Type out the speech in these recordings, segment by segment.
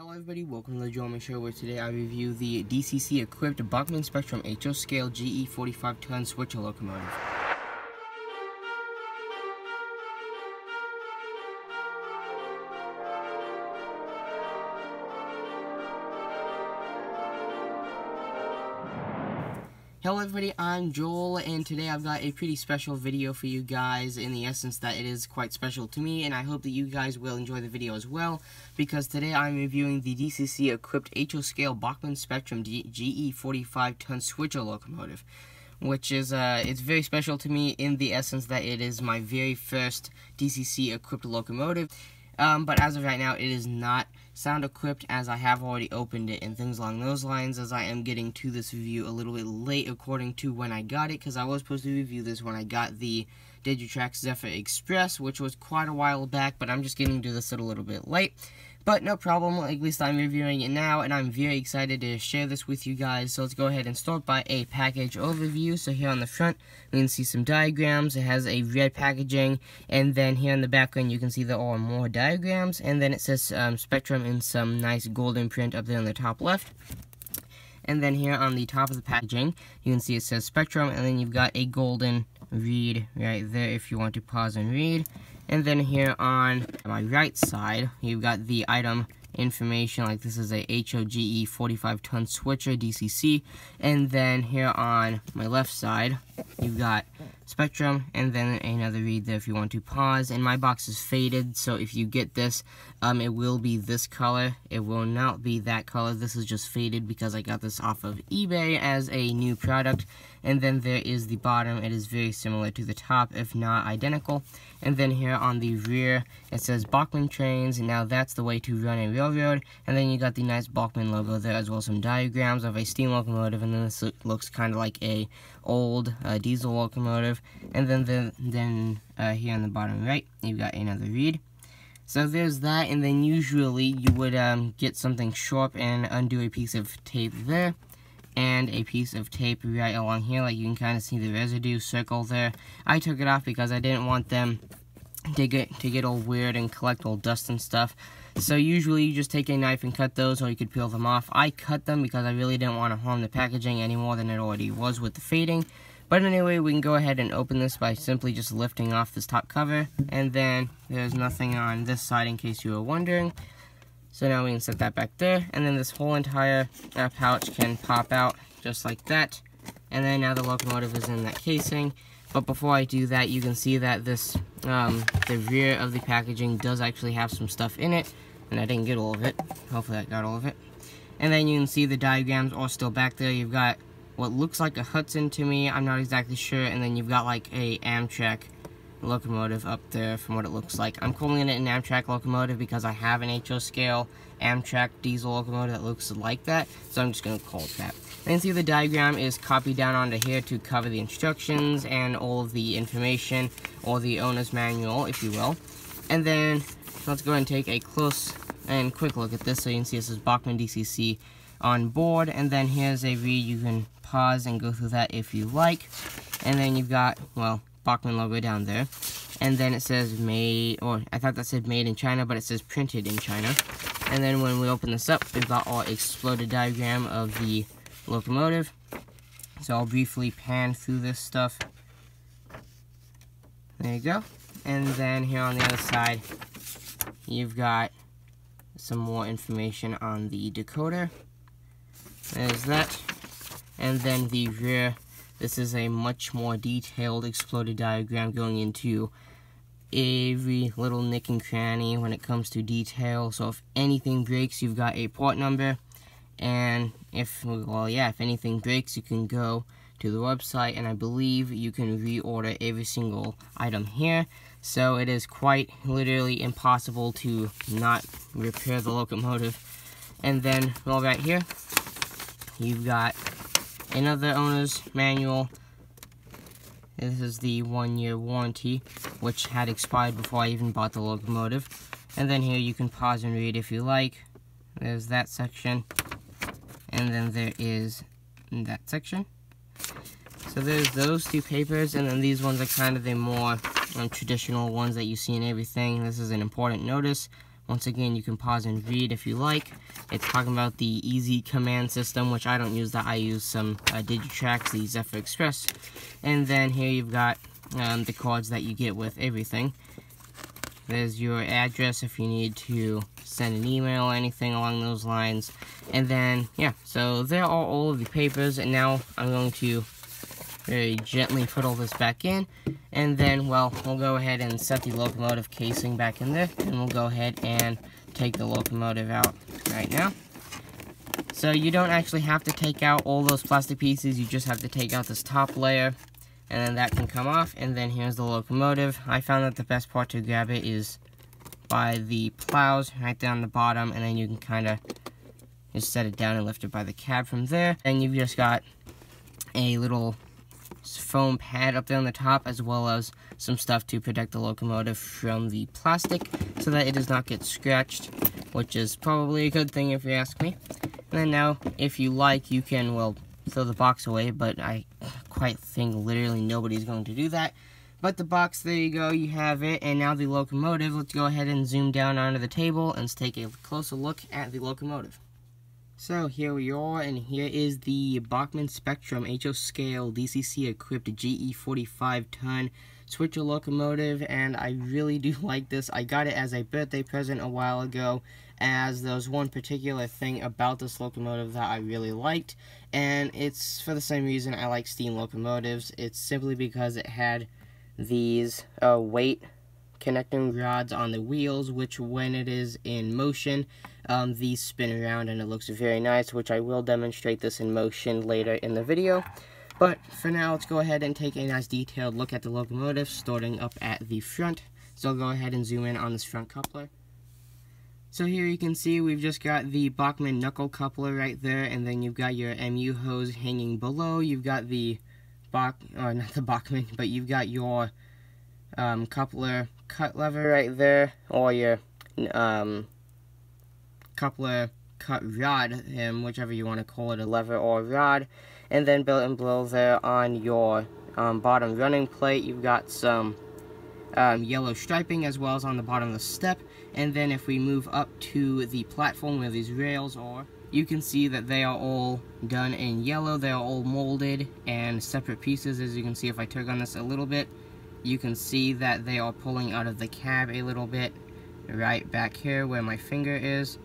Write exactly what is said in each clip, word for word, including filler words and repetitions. Hello everybody, welcome to the Joel Homie Show, where today I review the D C C equipped Bachmann Spectrum H O scale G E forty-five ton switcher locomotive. Hello everybody, I'm Joel, and today I've got a pretty special video for you guys, in the essence that it is quite special to me, and I hope that you guys will enjoy the video as well, because today I'm reviewing the D C C equipped H O scale Bachmann Spectrum G E forty-five ton switcher locomotive, which is, uh, it's very special to me in the essence that it is my very first D C C equipped locomotive. Um, but as of right now, it is not sound equipped, as I have already opened it and things along those lines, as I am getting to this review a little bit late according to when I got it, because I was supposed to review this when I got the Digitrax Zephyr Express, which was quite a while back, but I'm just getting to this a little bit late. But no problem, at least I'm reviewing it now, and I'm very excited to share this with you guys. So let's go ahead and start by a package overview. So here on the front, we can see some diagrams. It has a red packaging, and then here in the background, you can see there are more diagrams, and then it says um, Spectrum in some nice golden print up there on the top left. And then here on the top of the packaging, you can see it says Spectrum, and then you've got a golden read right there if you want to pause and read. And then here on my right side, you've got the item information, like this is a H O G E forty-five ton switcher D C C. And then here on my left side, you've got Spectrum, and then another read there if you want to pause. And my box is faded, so if you get this, um, it will be this color. It will not be that color. This is just faded because I got this off of eBay as a new product. And then there is the bottom. It is very similar to the top, if not identical. And then here on the rear, it says Bachmann Trains, and now that's the way to run a railroad. And then you got the nice Bachmann logo there, as well as some diagrams of a steam locomotive, and then this looks kind of like a old uh, diesel locomotive. And then the, then uh, here on the bottom right, you've got another read. So there's that, and then usually you would um, get something sharp and undo a piece of tape there, and a piece of tape right along here. Like you can kind of see the residue circle there. I took it off because I didn't want them to get to get all weird and collect all dust and stuff. So usually you just take a knife and cut those, or you could peel them off. I cut them because I really didn't want to harm the packaging any more than it already was with the fading. But anyway, we can go ahead and open this by simply just lifting off this top cover. And then there's nothing on this side in case you were wondering. So now we can set that back there. And then this whole entire uh, pouch can pop out just like that. And then now the locomotive is in that casing. But before I do that, you can see that this um, the rear of the packaging does actually have some stuff in it. And I didn't get all of it. Hopefully I got all of it. And then you can see the diagrams are still back there. You've got what looks like a Hudson to me, I'm not exactly sure, and then you've got like a Amtrak locomotive up there from what it looks like. I'm calling it an Amtrak locomotive because I have an H O scale Amtrak diesel locomotive that looks like that, so I'm just going to call it that. And see the diagram is copied down onto here to cover the instructions and all of the information, or the owner's manual, if you will. And then let's go ahead and take a close and quick look at this, so you can see this is Bachmann D C C on board, and then here's a read. You can pause and go through that if you like, and then you've got, well, Bachmann logo down there, and then it says made, or I thought that said made in China, but it says printed in China. And then when we open this up, we've got our exploded diagram of the locomotive, so I'll briefly pan through this stuff. There you go. And then here on the other side, you've got some more information on the decoder. There's that. And then the rear, this is a much more detailed exploded diagram going into every little nick and cranny when it comes to detail. So if anything breaks, you've got a part number, and if, well, yeah, if anything breaks, you can go to the website, and I believe you can reorder every single item here. So it is quite literally impossible to not repair the locomotive. And then, well, right here, you've got another owner's manual. This is the one-year warranty, which had expired before I even bought the locomotive. And then here you can pause and read if you like. There's that section. And then there is that section. So there's those two papers, and then these ones are kind of the more um, traditional ones that you see in everything. This is an important notice. Once again, you can pause and read if you like. It's talking about the easy command system, which I don't use that. I use some uh, Digitrax, the Zephyr Express. And then here you've got um, the cards that you get with everything. There's your address if you need to send an email or anything along those lines. And then, yeah, so there are all of the papers. And now I'm going to very gently put all this back in. And then, well, we'll go ahead and set the locomotive casing back in there. And we'll go ahead and take the locomotive out right now. So you don't actually have to take out all those plastic pieces. You just have to take out this top layer. And then that can come off, and then here's the locomotive. I found that the best part to grab it is by the plows right down the bottom, and then you can kind of just set it down and lift it by the cab from there. And you've just got a little foam pad up there on the top, as well as some stuff to protect the locomotive from the plastic so that it does not get scratched, which is probably a good thing if you ask me. And then now, if you like, you can, well, throw the box away, but I quite think literally nobody's going to do that. But the box, there you go, you have it. And now the locomotive. Let's go ahead and zoom down onto the table and take a closer look at the locomotive. So here we are, and here is the Bachmann Spectrum H O scale D C C equipped G E forty-five ton switcher locomotive, and I really do like this. I got it as a birthday present a while ago, as there was one particular thing about this locomotive that I really liked, and it's for the same reason I like steam locomotives. It's simply because it had these uh, weight connecting rods on the wheels, which when it is in motion, um, these spin around and it looks very nice, which I will demonstrate this in motion later in the video. But for now, let's go ahead and take a nice detailed look at the locomotive, starting up at the front. So I'll go ahead and zoom in on this front coupler. So here you can see we've just got the Bachmann knuckle coupler right there, and then you've got your M U hose hanging below. You've got the Bach, or not the Bachmann, but you've got your um, coupler cut lever right there, or your um, coupler cut rod, um, whichever you want to call it, a lever or a rod. And then built in below there on your um, bottom running plate, you've got some Um, yellow striping, as well as on the bottom of the step. And then if we move up to the platform where these rails are, you can see that they are all done in yellow. They are all molded and separate pieces. As you can see, if I tug on this a little bit, you can see that they are pulling out of the cab a little bit right back here where my finger is.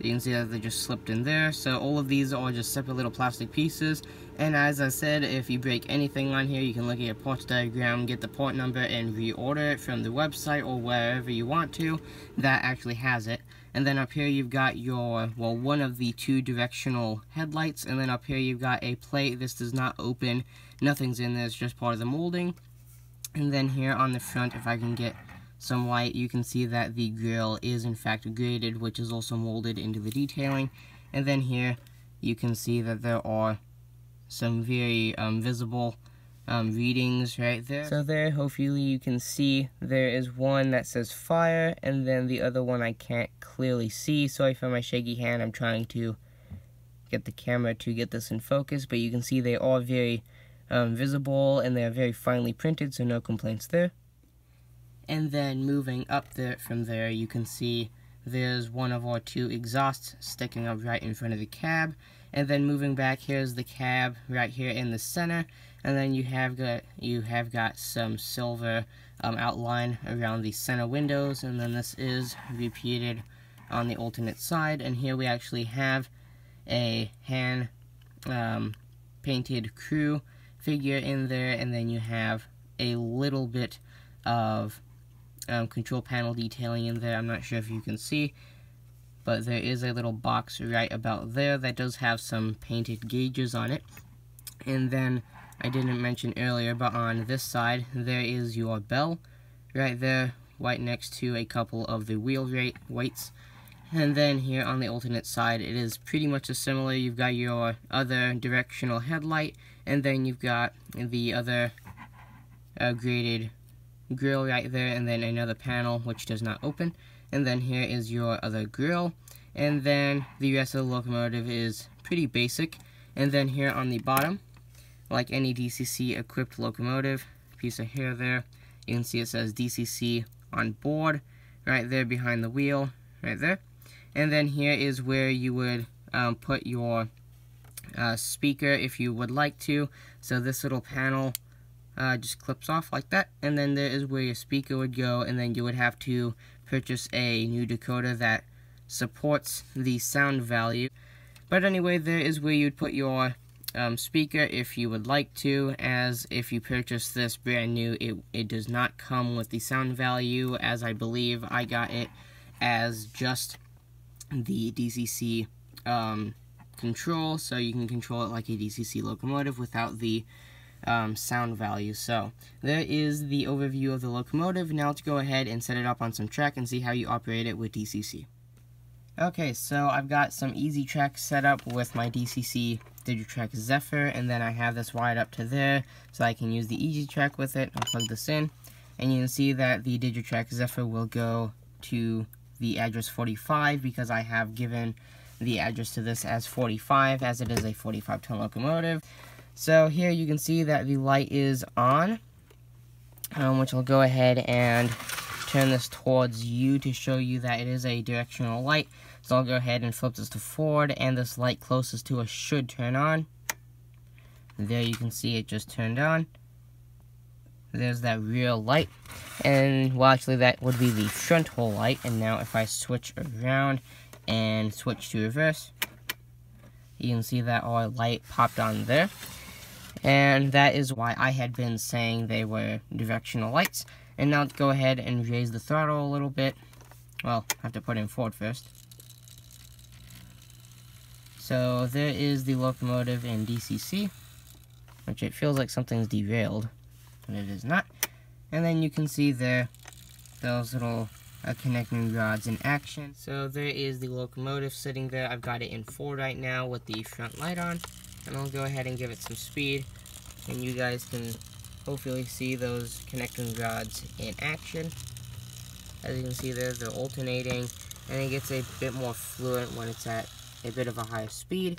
You can see that they just slipped in there. So all of these are just separate little plastic pieces. And as I said, if you break anything on here, you can look at your parts diagram, get the part number, and reorder it from the website or wherever you want to. That actually has it. And then up here you've got your, well, one of the two directional headlights. And then up here you've got a plate. This does not open. Nothing's in there. It's just part of the molding. And then here on the front, if I can get some light, you can see that the grill is in fact graded, which is also molded into the detailing. And then here you can see that there are some very um, visible um, readings right there. So there, hopefully you can see, there is one that says fire, and then the other one I can't clearly see. Sorry for my shaky hand, I'm trying to get the camera to get this in focus, but you can see they are very um, visible, and they are very finely printed, so no complaints there. And then moving up there from there, you can see there's one of our two exhausts sticking up right in front of the cab. And then moving back, here's the cab right here in the center. And then you have got you have got some silver um, outline around the center windows. And then this is repeated on the alternate side. And here we actually have a hand um, painted crew figure in there. And then you have a little bit of Um, control panel detailing in there. I'm not sure if you can see, but there is a little box right about there that does have some painted gauges on it. And then I didn't mention earlier, but on this side there is your bell right there, right next to a couple of the wheel rate weights. And then here on the alternate side, it is pretty much a similar. You've got your other directional headlight, and then you've got the other uh, graded grill right there, and then another panel which does not open. And then here is your other grill, and then the rest of the locomotive is pretty basic. And then here on the bottom, like any D C C equipped locomotive, piece of hair there, you can see it says D C C on board right there behind the wheel, right there. And then here is where you would um, put your uh, speaker if you would like to. So this little panel uh, just clips off like that, and then there is where your speaker would go, and then you would have to purchase a new decoder that supports the sound value. But anyway, there is where you'd put your um, speaker if you would like to, as if you purchase this brand new, it, it does not come with the sound value, as I believe I got it as just the D C C um, control, so you can control it like a D C C locomotive without the um, sound value. So there is the overview of the locomotive. Now let's go ahead and set it up on some track and see how you operate it with D C C. Okay, so I've got some easy tracks set up with my D C C Digitrax Zephyr, and then I have this wired up to there so I can use the easy track with it. I'll plug this in, and you can see that the Digitrax Zephyr will go to the address forty-five because I have given the address to this as forty-five, as it is a forty-five ton locomotive. So here you can see that the light is on, um, which I'll go ahead and turn this towards you to show you that it is a directional light. So I'll go ahead and flip this to forward, and this light closest to us should turn on. There, you can see it just turned on. There's that rear light, and well, actually that would be the front hole light. And now if I switch around and switch to reverse, you can see that our light popped on there, and that is why I had been saying they were directional lights. And now let's go ahead and raise the throttle a little bit. Well, I have to put in forward first. So there is the locomotive in D C C, which it feels like something's derailed, but it is not. And then you can see there those little uh, connecting rods in action. So there is the locomotive sitting there. I've got it in forward right now with the front light on, and I'll go ahead and give it some speed, and you guys can hopefully see those connecting rods in action. As you can see there, they're alternating, and it gets a bit more fluent when it's at a bit of a higher speed.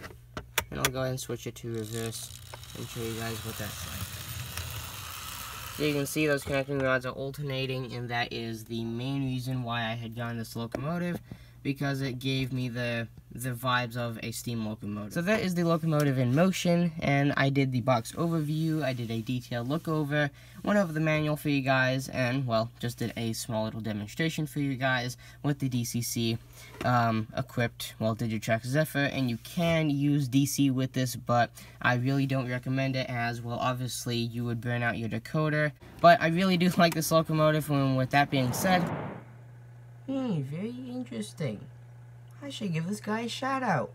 And I'll go ahead and switch it to reverse and show you guys what that's like. So you can see those connecting rods are alternating, and that is the main reason why I had gotten this locomotive, because it gave me the the vibes of a steam locomotive. So that is the locomotive in motion, and I did the box overview, I did a detailed look over, went over the manual for you guys, and, well, just did a small little demonstration for you guys with the D C C um, equipped, well, Digitrax Zephyr. And you can use D C with this, but I really don't recommend it, as, well, obviously you would burn out your decoder. But I really do like this locomotive, and with that being said, hmm, very interesting. I should give this guy a shout out.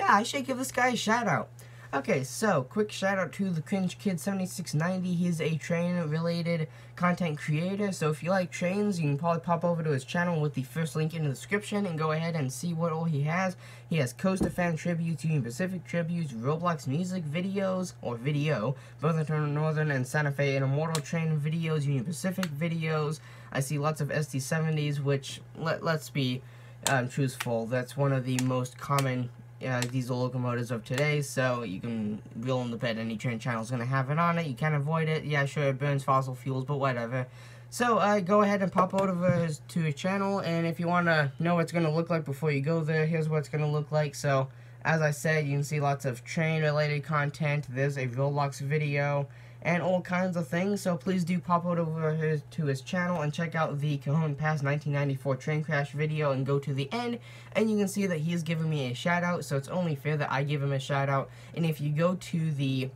Yeah, I should give this guy a shout out. Okay, so quick shout out to the CringeKid seventy-six ninety. He's a train related content creator, so if you like trains, you can probably pop over to his channel with the first link in the description and go ahead and see what all he has. He has Coaster Fan tributes, Union Pacific tributes, Roblox music videos, or video, Burlington Northern and Santa Fe, and Immortal Train videos, Union Pacific videos. I see lots of S T seventies, which, let, let's be um, truthful, that's one of the most common Uh, diesel locomotives of today, so you can reel in the bed, any train channel is going to have it on it, you can't avoid it. Yeah, sure, it burns fossil fuels, but whatever. So uh, go ahead and pop over to his channel, and if you want to know what it's going to look like before you go there, here's what it's going to look like. So as I said, you can see lots of train related content, there's a Roblox video, and all kinds of things. So please do pop over to his channel and check out the Cajon Pass nineteen ninety-four train crash video and go to the end, and you can see that he is giving me a shout out, so it's only fair that I give him a shout out. And if you go to the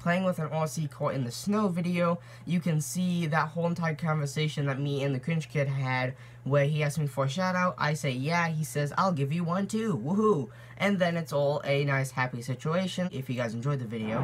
Playing with an R C Caught in the Snow video, you can see that whole entire conversation that me and the CringeKid had, where he asked me for a shout out, I say yeah, he says I'll give you one too, woohoo, and then it's all a nice happy situation. If you guys enjoyed the video,